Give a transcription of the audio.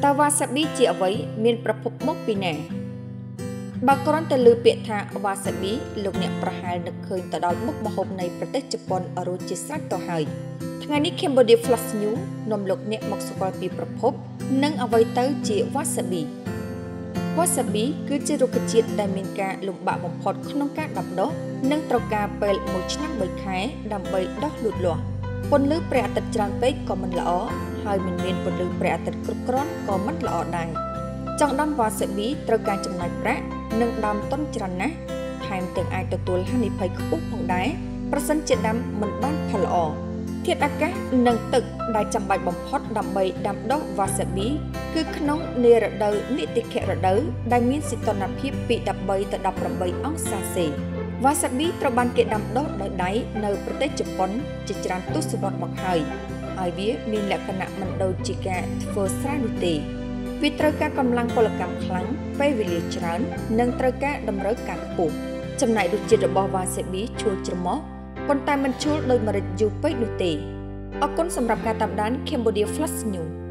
Ta wasabi chỉ ở với miền Bắc Phục Mốc Pine. Bà con từ lư biệt thà wasabi lục nhẹ prahal được khơi từ đói mốc mà hôm nay Protest Japan ở rô chia sát tàu hải. Ngày nay Cambodia Flash News nằm lục nhẹ mốc sôcôla bị Bắc Phục nâng ở với tới chỉ wasabi. Wasabi cứ chỉ rục chiết đại miền cả lục bạ một hòn không cá đập đó nâng tàu cá pel một chiếc nắp bầy khé đầm bầy đốt lụt lụa. Quân lữ Pre Atật tràn bấy còn mình lỡ. Hãy mình miền bờ đường Pre Atật cực cron có mất lọ đài. Trong đám và sợi bí trơ cài chậm lại Pre nâng đam tốn trần nát. Hai tiếng ai tự tuôn hăng đi phải khúc hồng đáy. Prasân chuyện đám mình ban phải lọ. Thiết ác cái nâng tự đại chậm bài bóng hot đầm bầy đầm đốt và sợi bí cứ khốn nề rợ đời nị tịch khẽ rợ đời đại miền xịt toàn nạp hiệp bị đập bầy tự đập đầm bầy ống xa xỉ. Và sợi bí trơ ban kiện đầm đốt đợi đáy nơi Protest Japan chỉ tràn tút sụt bọt hơi. Hãy subscribe cho kênh Ghiền Mì Gõ để không bỏ lỡ những video hấp dẫn.